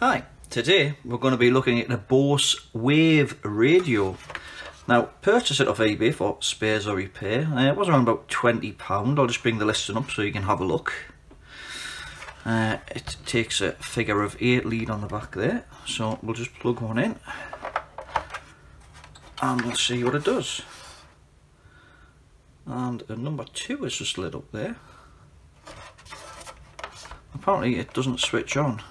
Hi, today we're going to be looking at the Bose Wave Radio. Now, purchase it off eBay for spares or repair. It was around about £20. I'll just bring the listing up so you can have a look. It takes a figure of 8 lead on the back there, so we'll just plug one in and we'll see what it does. And number 2 is just lit up there. Apparently it doesn't switch on,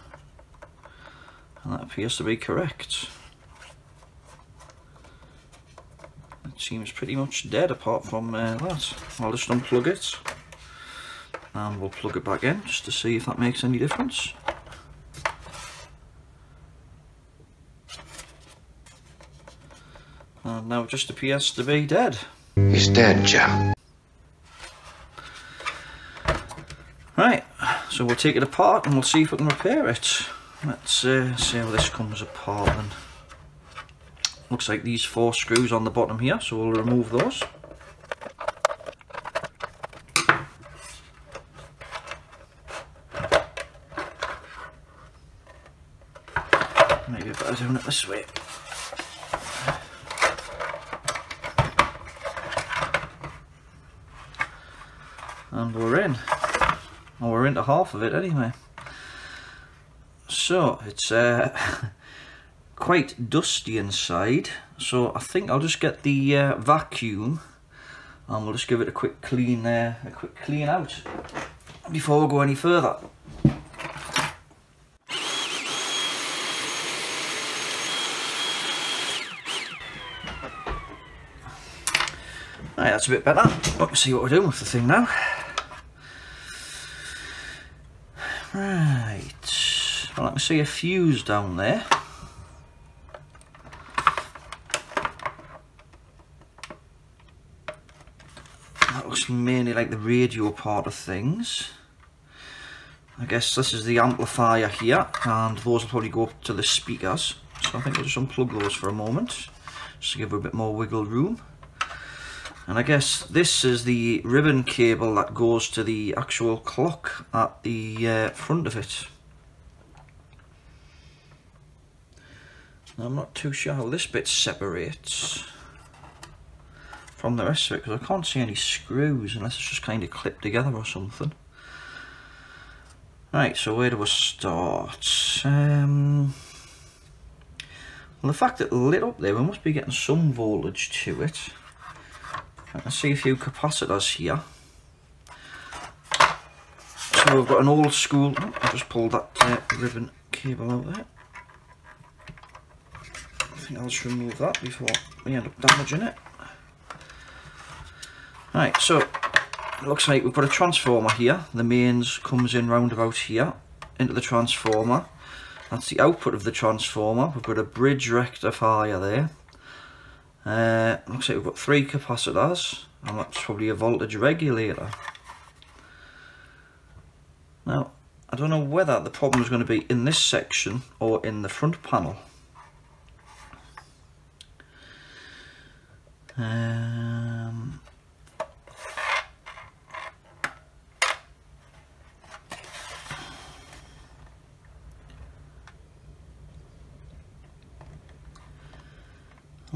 and that appears to be correct. It seems pretty much dead apart from that. I'll just unplug it and we'll plug it back in just to see if that makes any difference. And now it just appears to be dead. He's dead, Joe. Right, so we'll take it apart and we'll see if we can repair it. Let's see how this comes apart then. Looks like these 4 screws on the bottom here, so we'll remove those. Maybe I better do it this way. And we're in. Well, we're into half of it anyway. So it's quite dusty inside, so I think I'll just get the vacuum and we'll just give it a quick clean out before we go any further. Right, that's a bit better. Let's see what we're doing with the thing now. Right, well, I can see a fuse down there. That looks mainly like the radio part of things. I guess this is the amplifier here, and those will probably go up to the speakers. So I think we'll just unplug those for a moment, just to give her a bit more wiggle room. And I guess this is the ribbon cable that goes to the actual clock at the front of it. Now, I'm not too sure how this bit separates from the rest of it, because I can't see any screws unless it's just kind of clipped together or something. Right, so where do we start? Well, the fact that it lit up there, we must be getting some voltage to it. I can see a few capacitors here. So we've got an old school, I just pulled that ribbon cable out there. I think I'll just remove that before we end up damaging it. Right, so it looks like we've got a transformer here. The mains comes in round about here into the transformer. That's the output of the transformer. We've got a bridge rectifier there. Looks like we've got 3 capacitors, and that's probably a voltage regulator. Now, I don't know whether the problem is going to be in this section or in the front panel. I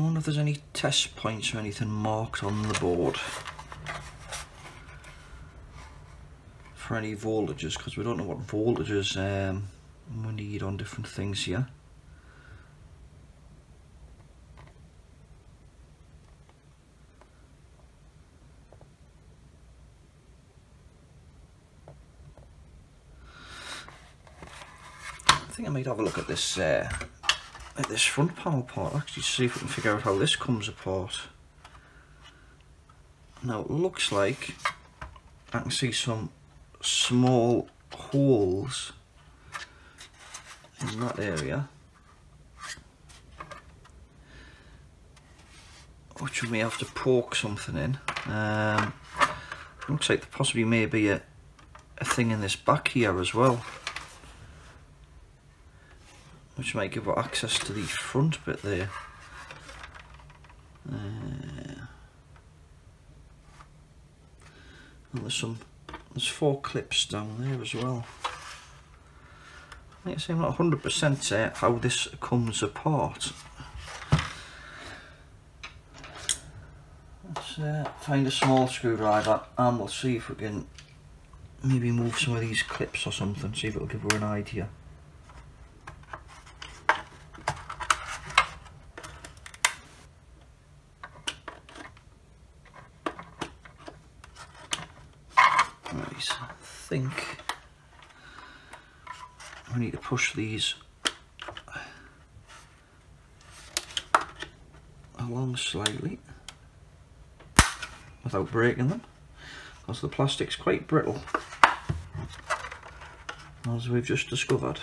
wonder if there's any test points or anything marked on the board for any voltages, because we don't know what voltages we need on different things here. I think I might have a look at this front panel part actually, to see if we can figure out how this comes apart. Now it looks like I can see some small holes in that area, which we may have to poke something in. Looks like there possibly may be a thing in this back here as well, which might give us access to the front bit there. And there's 4 clips down there as well. Like I say, I'm not 100% sure how this comes apart. Let's find a small screwdriver and we'll see if we can maybe move some of these clips or something, see if it'll give her an idea. Right, I think we need to push these along slightly without breaking them, because the plastic's quite brittle, as we've just discovered.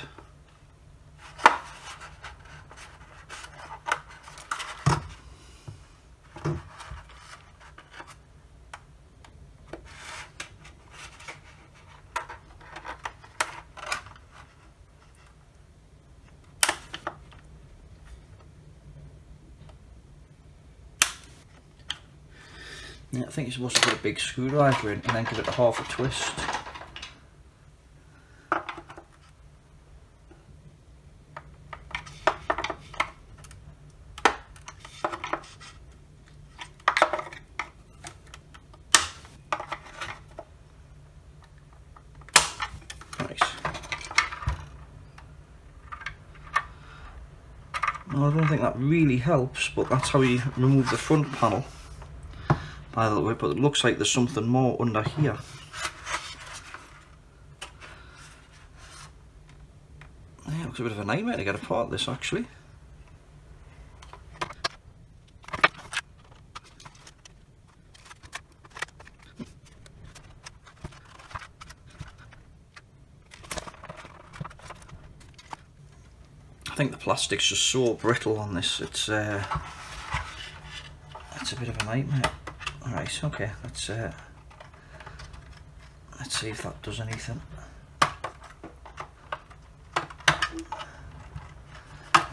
Yeah, I think you're supposed to put a big screwdriver in and then give it a half a twist. Right. Well, I don't think that really helps, but that's how you remove the front panel. By the way, but it looks like there's something more under here. Yeah, it looks a bit of a nightmare to get apart this actually. I think the plastic's just so brittle on this, it's a bit of a nightmare. Alright, okay, let's see if that does anything. I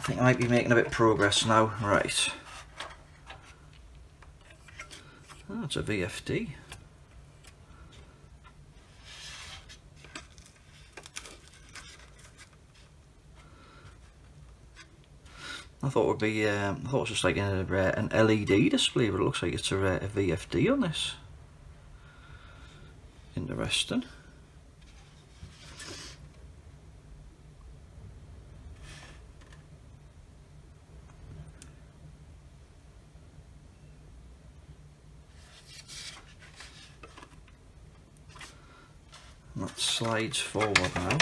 think I might be making a bit of progress now. Right. Oh, that's a VFD. I thought it would be, I thought it was just like an LED display, but it looks like it's a VFD on this. Interesting. And that slides forward now.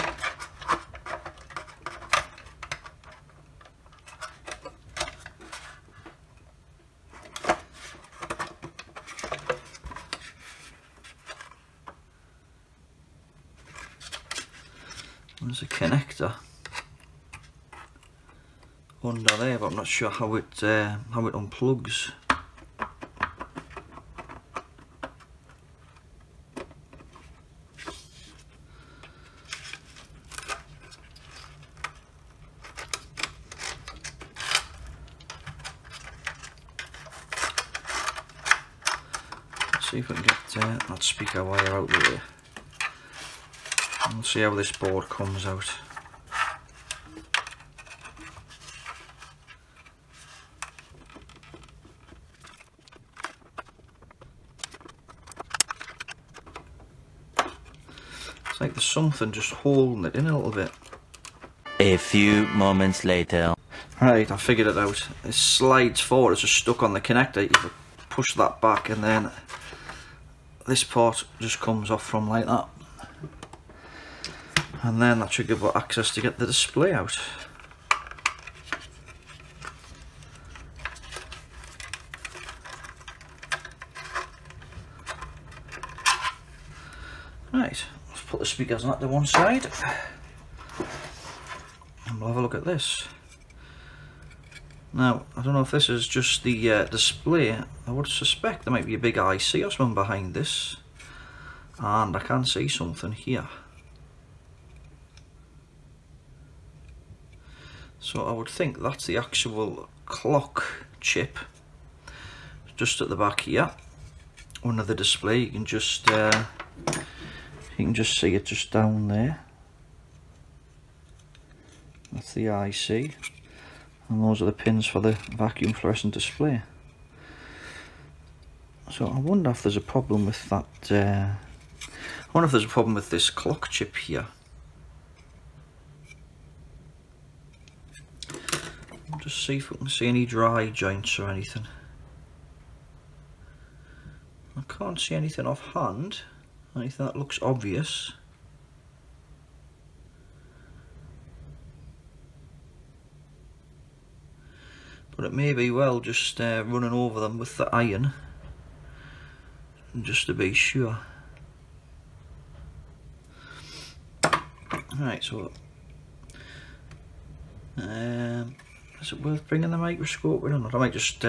There's a connector under there, but I'm not sure how it unplugs. Let's see if we can get that speaker wire out of there. We'll see how this board comes out. It's like there's something just holding it in a little bit. A few moments later. Right, I figured it out. It slides forward, it's just stuck on the connector. You push that back and then this part just comes off from like that. And then that should give us access to get the display out. Right, let's put the speakers on that to one side. And we'll have a look at this. Now, I don't know if this is just the display. I would suspect there might be a big IC or something behind this. And I can see something here. So I would think that's the actual clock chip just at the back here under the display. You can just see it just down there. That's the IC, and those are the pins for the vacuum fluorescent display. So I wonder if there's a problem with that. I wonder if there's a problem with this clock chip here. Just see if we can see any dry joints or anything. I can't see anything offhand, and if that looks obvious. But it may be well just running over them with the iron, just to be sure. Alright, so is it worth bringing the microscope? I don't know. I might just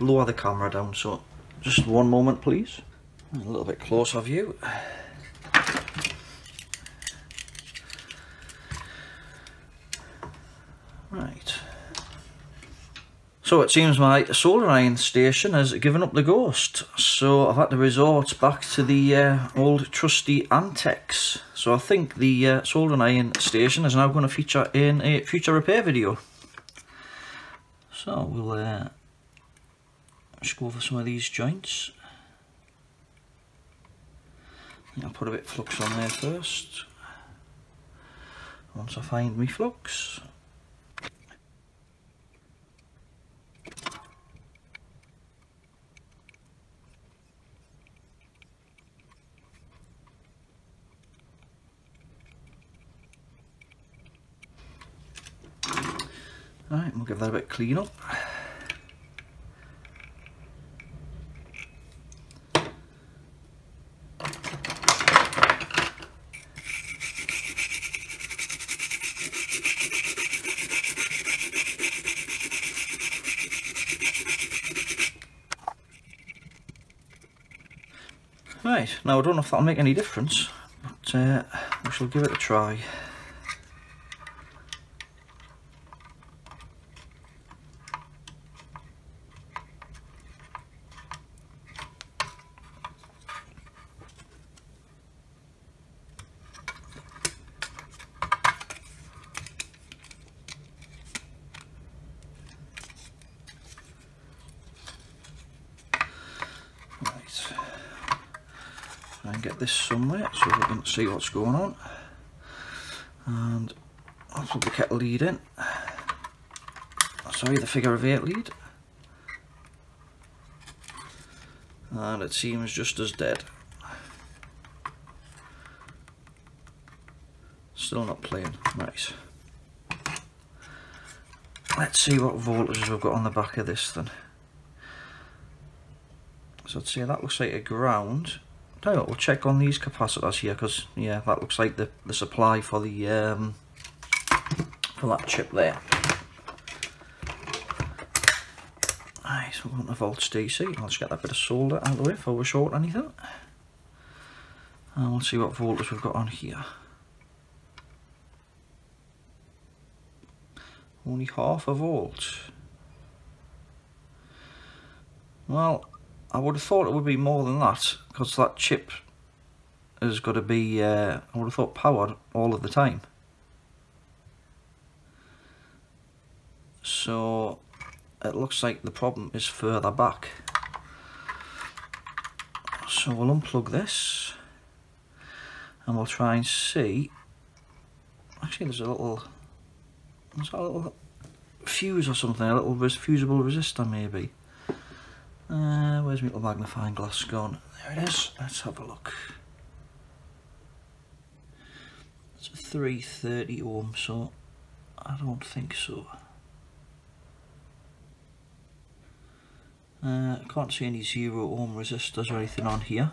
lower the camera down, so just one moment please. A little bit closer view. Right. So it seems my soldering iron station has given up the ghost, so I've had to resort back to the old trusty Antex. So I think the soldering iron station is now going to feature in a future repair video. So we'll just go over some of these joints. I'll put a bit of flux on there first, once I find me flux. Right, we'll give that a bit clean up. Right, now I don't know if that'll make any difference, but we shall give it a try. And get this somewhere so we can see what's going on, and I'll put the kettle lead in, sorry, the figure of 8 lead, and it seems just as dead, still not playing. Nice. Let's see what voltages we've got on the back of this then. So I'd say that looks like a ground. We'll check on these capacitors here, because yeah, that looks like the supply for the for that chip there. Right, so we're going to volts DC. I'll just get that bit of solder out of the way before we're short anything, and we'll see what voltage we've got on here. Only half a volt. Well, I would have thought it would be more than that, because that chip has got to be, I would have thought, powered all of the time. So it looks like the problem is further back. So we'll unplug this and we'll try and see. Actually, there's a little, fuse or something, a little fusible resistor maybe. Where's my little magnifying glass gone? There it is. Let's have a look. It's a 330 ohm, so I don't think so. I can't see any 0 ohm resistors or anything on here.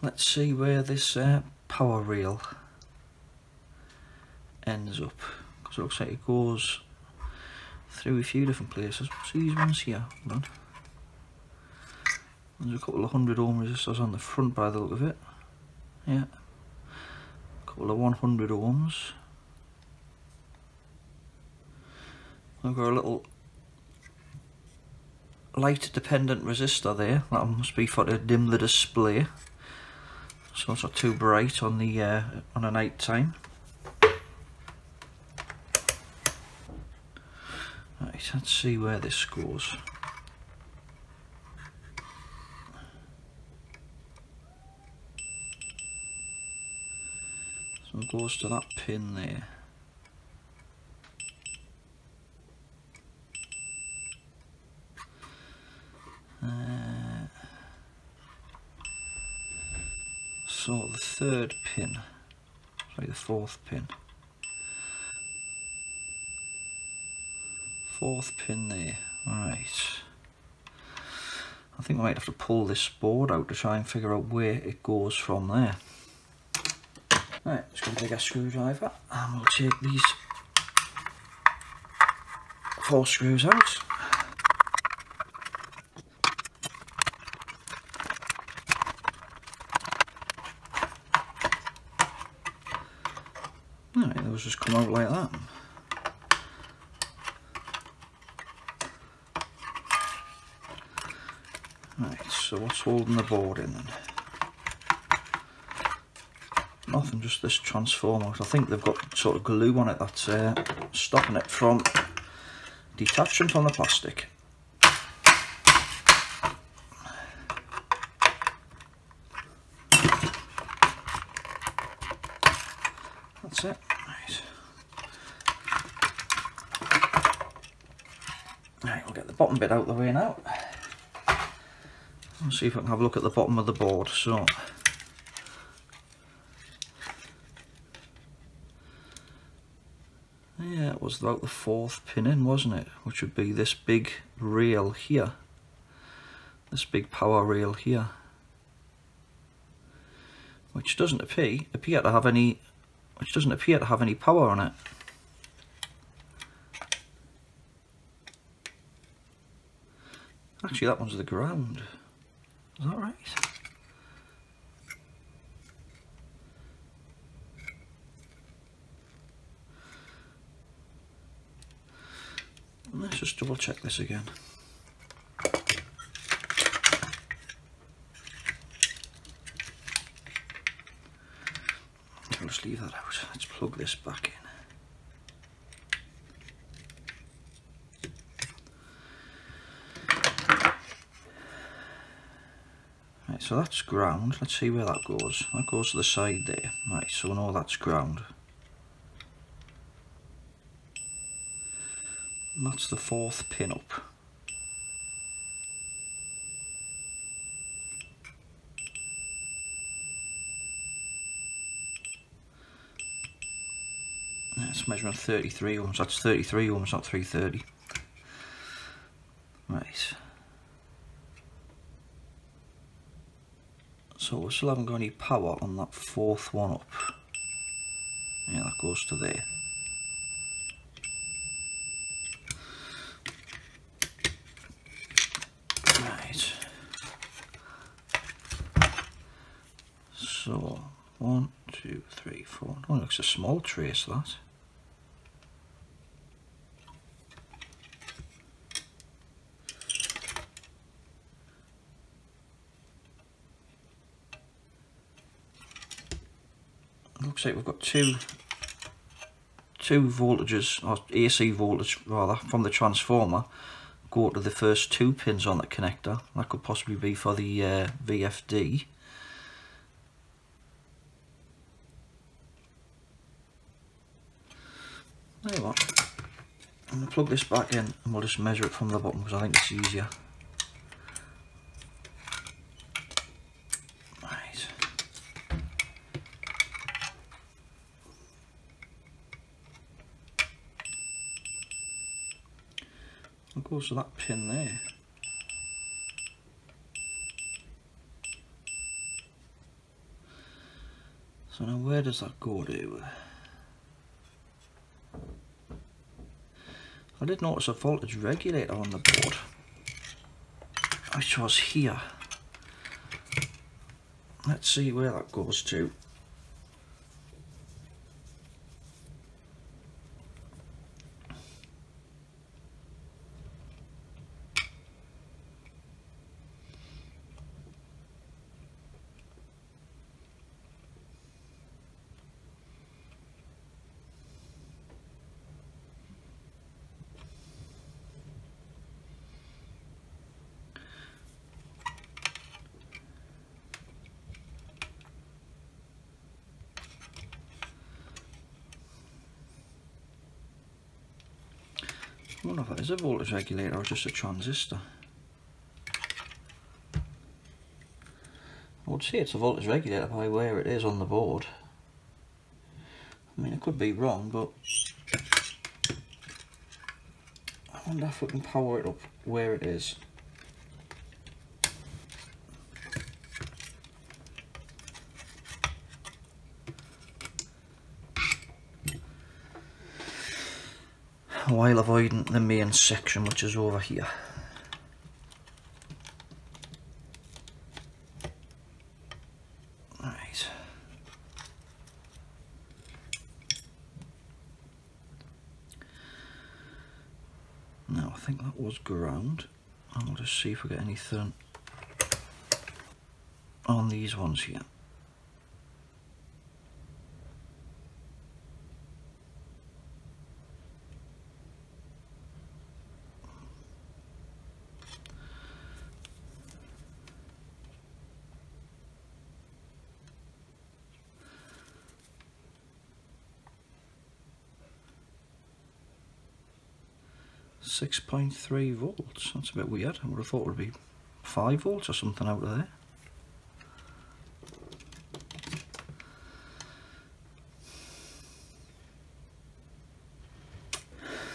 Let's see where this power rail ends up, because it looks like it goes through a few different places. What's these ones here? Hold on. There's a couple of 100 ohm resistors on the front by the look of it. Yeah, a couple of 100 ohms. I've got a little light dependent resistor there. That must be for to dim the display, so it's not too bright on the on a night time. Right, let's see where this goes. So it goes to that pin there. So the third pin, sorry, the fourth pin there. Right, I think I might have to pull this board out to try and figure out where it goes from there. Right, just going to take a screwdriver and we'll take these four screws out. Just come out like that. Right, so what's holding the board in then? Nothing, just this transformer. I think they've got sort of glue on it that's stopping it from detaching from the plastic. That's it. Right, we'll get the bottom bit out of the way now. Let's see if I can have a look at the bottom of the board. So, yeah, it was about the fourth pin in, wasn't it? Which would be this big rail here. This big power rail here. Which doesn't appear to have any, which doesn't appear to have any power on it. Actually, that one's the ground. Is that right? Let's just double check this again. I'll just leave that out. Let's plug this back in. So that's ground. Let's see where that goes. That goes to the side there. Right, so no, that's ground. And that's the fourth pin up. That's measuring 33 ohms. That's 33 ohms, not 330. Right. So we still haven't got any power on that fourth one up. Yeah, that goes to there. Right. So, 1, 2, 3, 4. Oh, it looks a small trace, that. Looks like we've got two voltages, or AC voltage rather, from the transformer go to the first two pins on the connector. That could possibly be for the VFD. There you are. I'm going to plug this back in and we'll just measure it from the bottom because I think it's easier. Goes to that pin there. So now where does that go to? I did notice a voltage regulator on the board, which was here. Let's see where that goes to. I wonder if that is a voltage regulator or just a transistor. I would say it's a voltage regulator by where it is on the board. I mean, I could be wrong, but I wonder if we can power it up where it is. While avoiding the main section, which is over here. Right. Now I think that was ground. I'll just see if we get anything on these ones here. .3 volts, that's a bit weird. I would have thought it would be 5 volts or something out of there.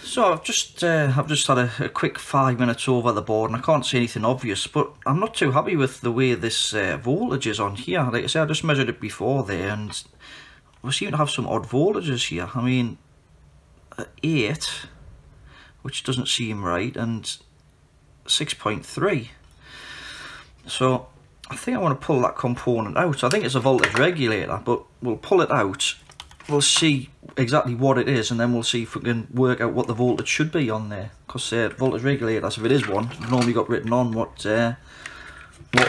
So I've just had a quick 5 minutes over the board, and I can't see anything obvious, but I'm not too happy with the way this voltage is on here. Like I said, I just measured it before there, and we seem to have some odd voltages here. I mean, 8, which doesn't seem right, and 6.3. So I think I want to pull that component out. I think it's a voltage regulator, but we'll pull it out. We'll see exactly what it is, and then we'll see if we can work out what the voltage should be on there. Because voltage regulators, if it is one, I've normally got written on what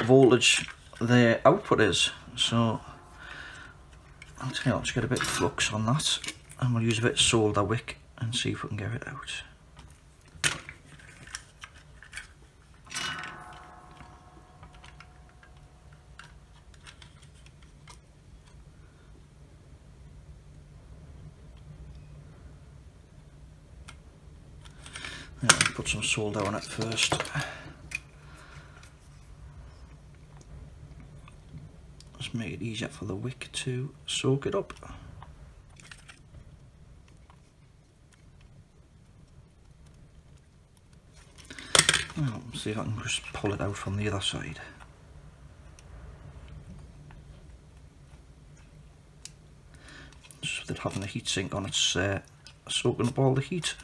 voltage their output is. So I'll tell you, I'll just get a bit of flux on that, and we'll use a bit of solder wick and see if we can get it out. Put some solder on it first. Just make it easier for the wick to soak it up. Well, see if I can just pull it out from the other side. Just with it having a heatsink on, it's soaking up all the heat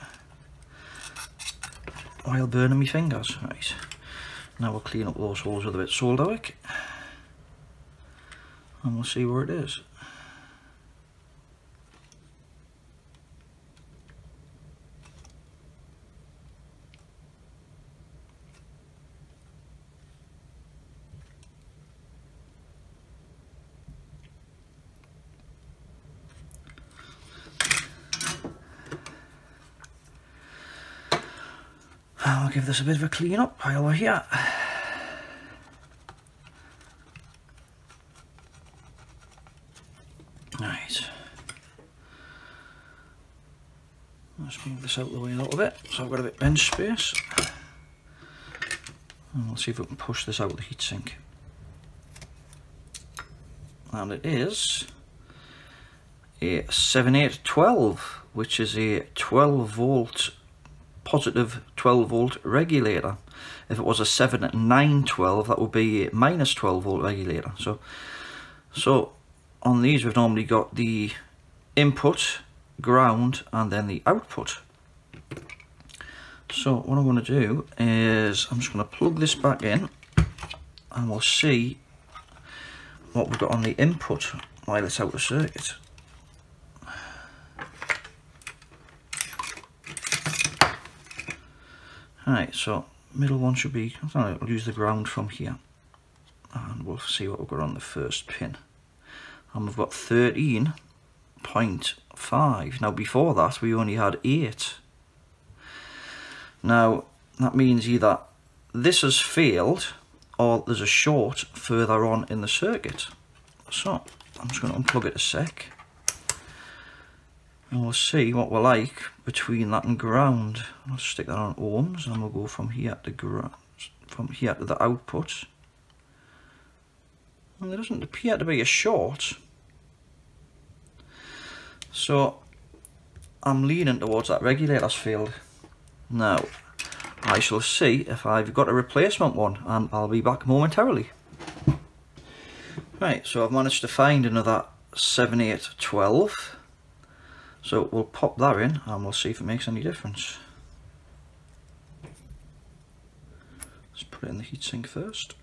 while burning my fingers. Right, now we'll clean up those holes with a bit of solder wick, and we'll see where it is. I'll give this a bit of a clean up while we're here. Right. Let's move this out of the way a little bit, so I've got a bit of bench space. And we'll see if we can push this out of the heatsink. And it is a 7812, which is a 12 volt positive 12 volt regulator. If it was a 7912, that would be a minus 12 volt regulator. So on these we've normally got the input, ground, and then the output. So what I want to do is I'm just going to plug this back in, and we'll see what we've got on the input while it's out of circuit. Right, so middle one should be, I don't know, we'll use the ground from here, and we'll see what we've got on the first pin. And we've got 13.5. Now before that we only had 8. Now that means either this has failed or there's a short further on in the circuit. So I'm just going to unplug it a sec. and we'll see what we're like between that and ground. I'll stick that on ohms, and we'll go from here to ground, from here to the output. And there doesn't appear to be a short, so I'm leaning towards that regulators field. Now I shall see if I've got a replacement one, and I'll be back momentarily. Right, so I've managed to find another 7812, so we'll pop that in and we'll see if it makes any difference. Let's put it in the heatsink first.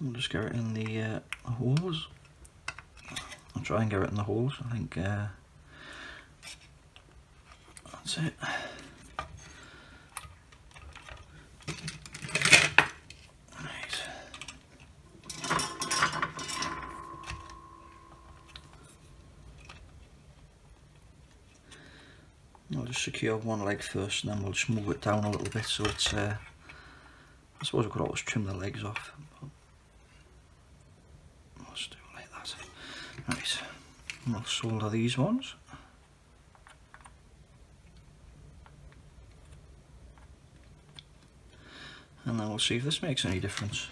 We'll just get it in the holes. I'll try and get it in the holes. I think that's it. Right. I'll just secure one leg first, and then we'll just move it down a little bit so it's. I suppose I could always trim the legs off. Let's do it like that. Right, we'll solder these ones. And then we'll see if this makes any difference.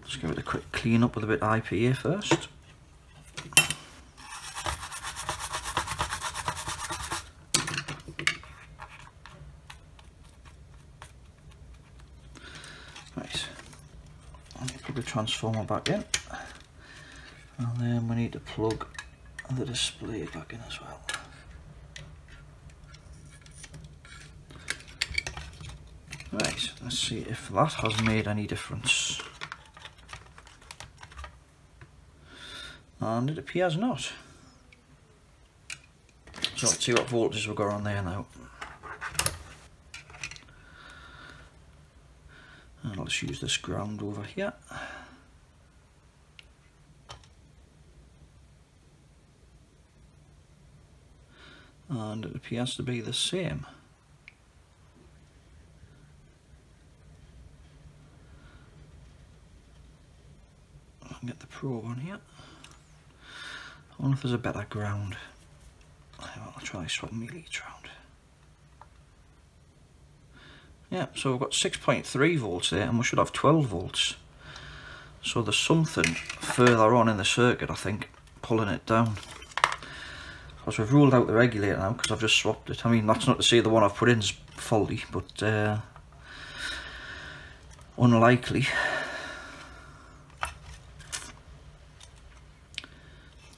Let's give it a quick clean up with a bit of IPA first. Right, let me put the transformer back in. And then we need to plug the display back in as well. Right, let's see if that has made any difference. And it appears not. So let's see what voltages we've got on there now. And let's use this ground over here. And it appears to be the same. I can get the probe on here. I wonder if there's a better ground. I'll try swapping my lead round. Yeah, so we've got 6.3 volts there, and we should have 12 volts. So there's something further on in the circuit, I think, pulling it down. Because we've ruled out the regulator now, because I've just swapped it. I mean, that's not to say the one I've put in is faulty, but unlikely.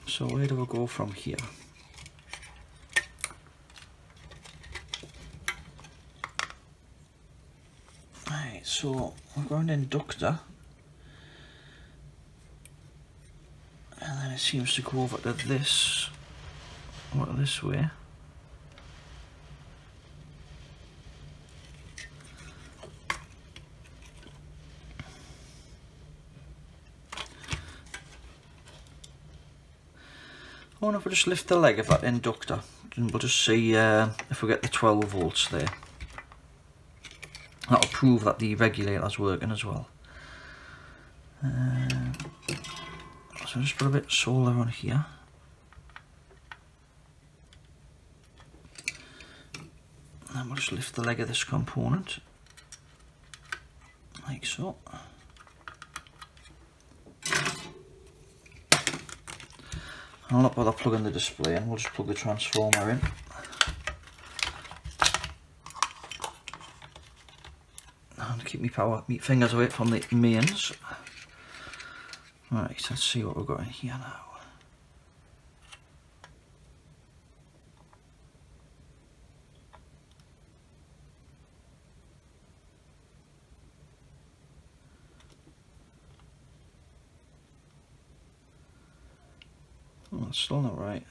So where do we go from here? Right, so we've got an inductor, and then it seems to go over to this. What, this way? I wonder if we just lift the leg of that inductor, and we'll just see if we get the 12 volts there. That'll prove that the regulator's working as well. So just put a bit of solar on here. And we'll just lift the leg of this component, like so. I'll not bother plugging the display in, we'll just plug the transformer in. And keep my fingers away from the mains. Right, let's see what we've got in here now. Still not right.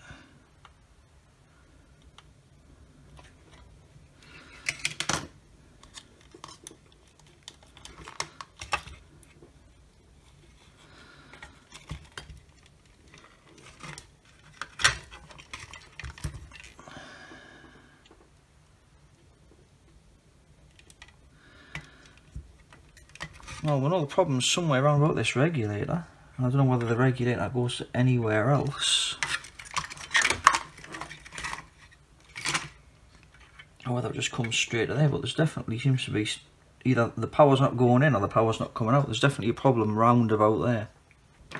Well, we know the problem's somewhere around about this regulator. I don't know whether the regulator goes anywhere else, or whether it just comes straight to there, but there's definitely seems to be either the power's not going in or the power's not coming out. There's definitely a problem round about there.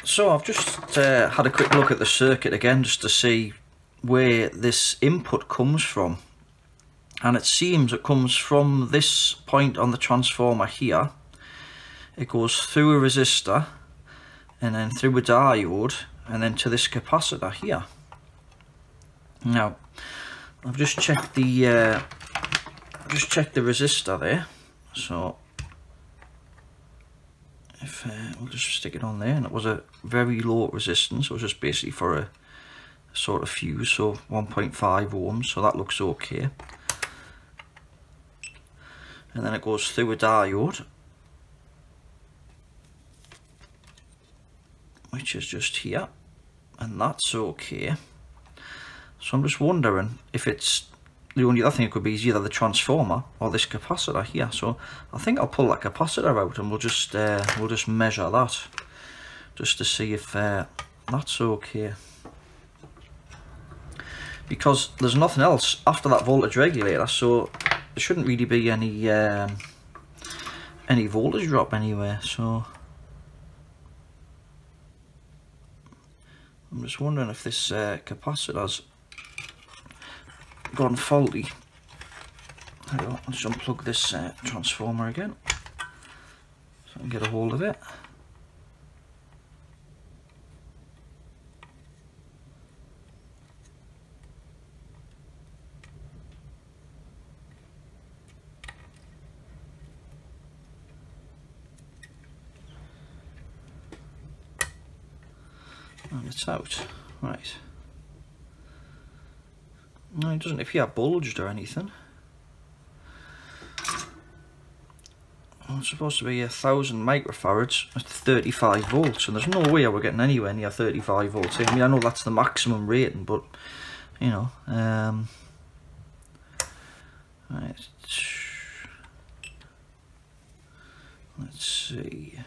So I've just had a quick look at the circuit again just to see where this input comes from, and it seems it comes from this point on the transformer here. It goes through a resistor and then through a diode and then to this capacitor here. Now I've just checked the resistor there, so if we'll just stick it on there, and it was a very low resistance. It was just basically for a sort of fuse, so 1.5 ohms, so that looks okay. And then it goes through a diode, which is just here, and that's okay. So I'm just wondering if it's the only other thing it could be is either the transformer or this capacitor here. So I think I'll pull that capacitor out and we'll just measure that just to see if that's okay, because there's nothing else after that voltage regulator, so there shouldn't really be any voltage drop anywhere. So I'm just wondering if this capacitor's gone faulty. There we go. I'll just unplug this transformer again so I can get a hold of it. And it's out. Right. No, it doesn't appear bulged or anything. Well, it's supposed to be 1000 microfarads at 35 volts, and there's no way I were getting anywhere near 35 volts. I mean, I know that's the maximum rating, but you know. Right. Let's see.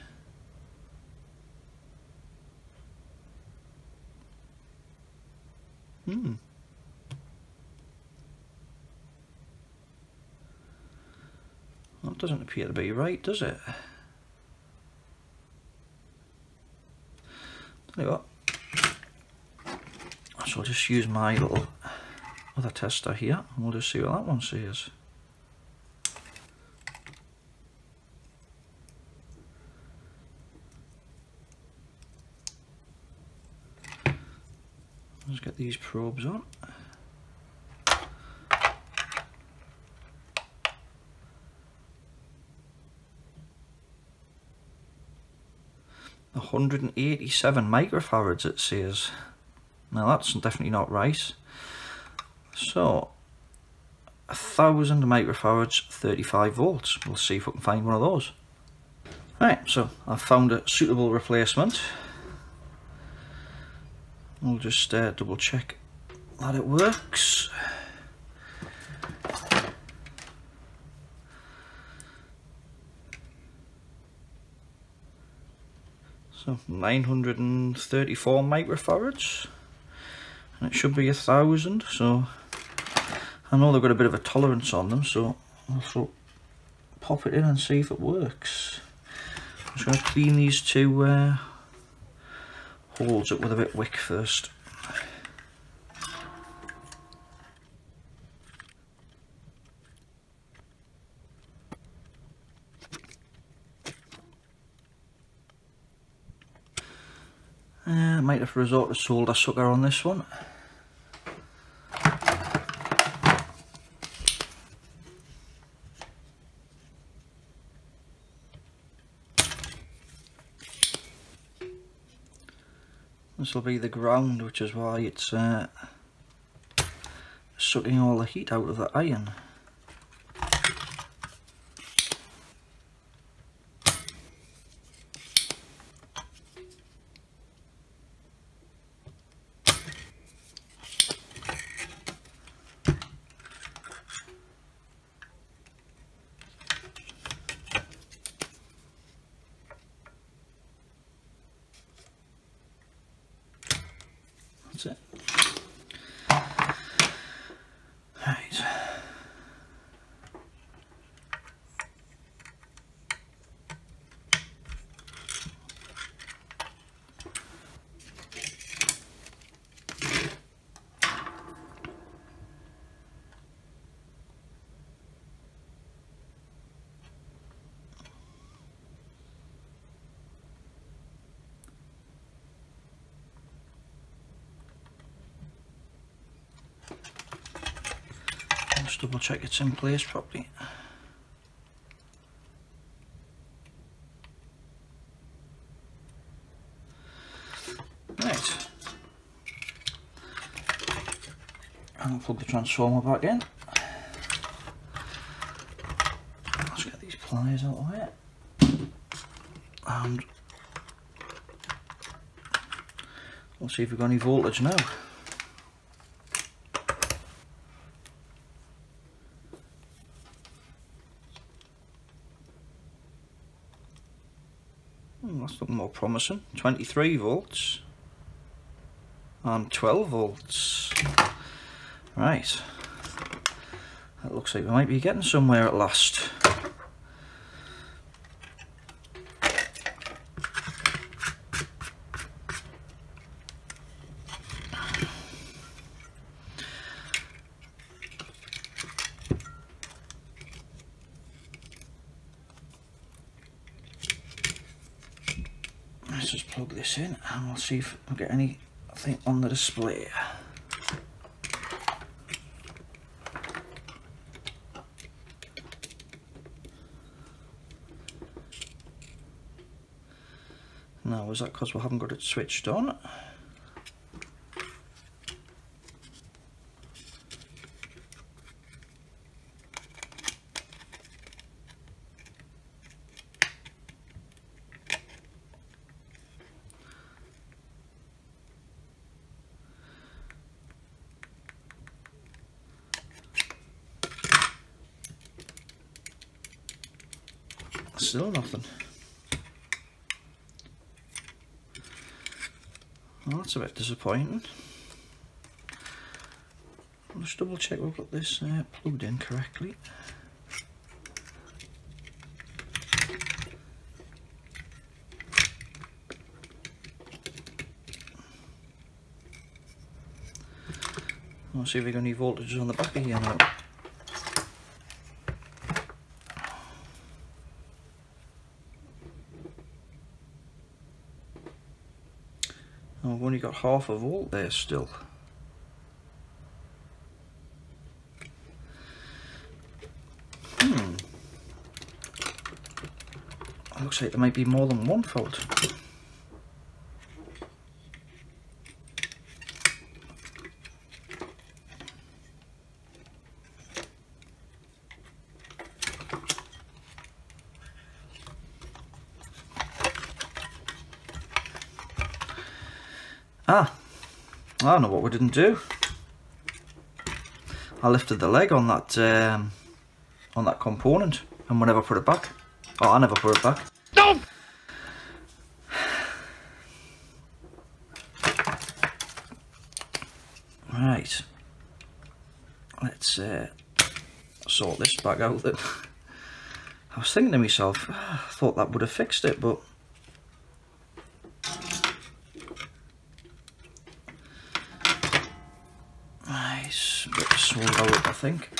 Well, it doesn't appear to be right, does it? Tell you what, so I'll just use my little other tester here and we'll just see what that one says. Let's get these probes on. A 187 microfarads it says. Now that's definitely not right. So 1000 microfarads, 35 volts. We'll see if we can find one of those. Right, so I've found a suitable replacement. We'll just double check that it works. So 934 microfarads, and it should be 1000. So I know they've got a bit of a tolerance on them, so I'll pop it in and see if it works. I'm just going to clean these two holes up with a bit of wick first. Might have to resort to solder sucker on this one. This will be the ground, which is why it's sucking all the heat out of the iron. That's it. Right. Let's double check it's in place properly. Right. I'll plug the transformer back in. Let's get these pliers out of here. And we'll see if we've got any voltage now. That's looking more promising. 23 volts and 12 volts. Right, that looks like we might be getting somewhere at last. Let's just plug this in and we'll see if we'll get anything on the display. Now, is that because we haven't got it switched on? Still nothing. Well, that's a bit disappointing. I'll just double check we've got this plugged in correctly. We'll see if we've got any voltages on the back again now. I've only got half a volt there still. Looks like there might be more than one fault. I don't know what we didn't do. I lifted the leg on that component, and we never put it back. Oh, I never put it back. No. Right. Let's sort this back out. Then I was thinking to myself, I thought that would have fixed it, but. Nice, a bit swole out, I think.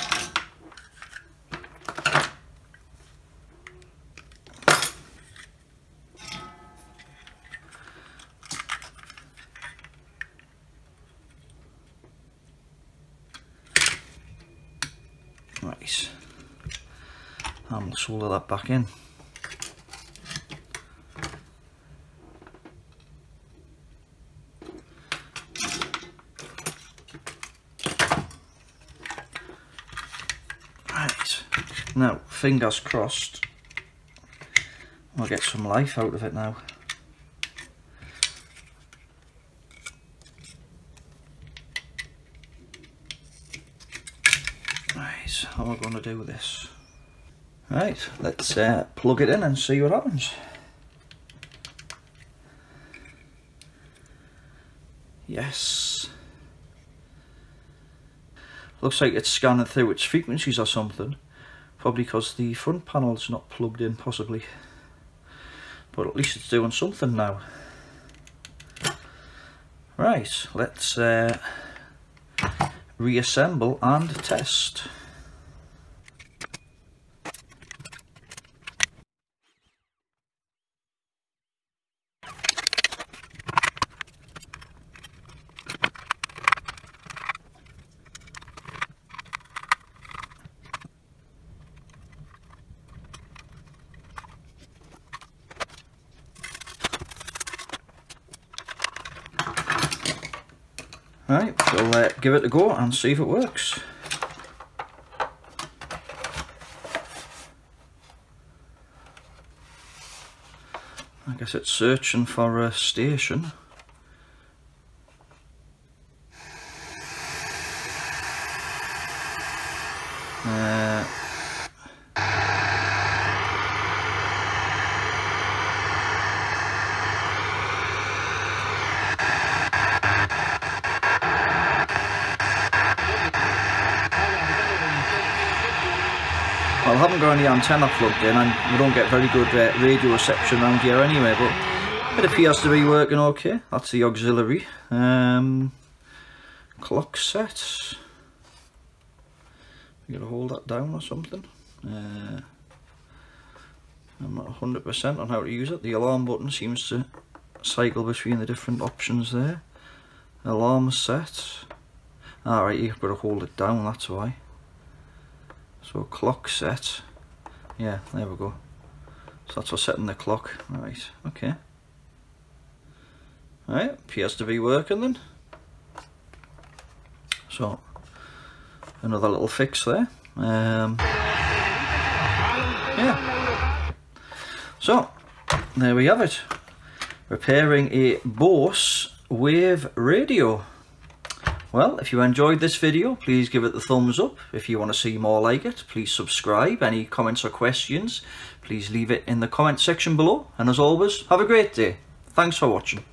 Nice. And we'll solder that back in. Now, fingers crossed, we'll get some life out of it now. Right, how am I going to do with this? Right, let's plug it in and see what happens. Yes. Looks like it's scanning through its frequencies or something, probably because the front panel's not plugged in possibly, but at least it's doing something now. Right, let's reassemble and test. Right, we'll give it a go and see if it works. I guess it's searching for a station. Well, I haven't got any antenna plugged in, and we don't get very good radio reception around here anyway, but it appears to be working okay. That's the auxiliary. Clock set. You gotta hold that down or something. I'm not 100% on how to use it. The alarm button seems to cycle between the different options there. Alarm set. Alright, you've got to hold it down, that's why. So clock set, yeah, there we go. So that's for setting the clock, right, okay. Right, appears to be working then. So, another little fix there. Yeah. So, there we have it. Repairing a Bose Wave Radio. Well, if you enjoyed this video, please give it the thumbs up. If you want to see more like it, please subscribe. Any comments or questions, please leave it in the comment section below. And as always, have a great day. Thanks for watching.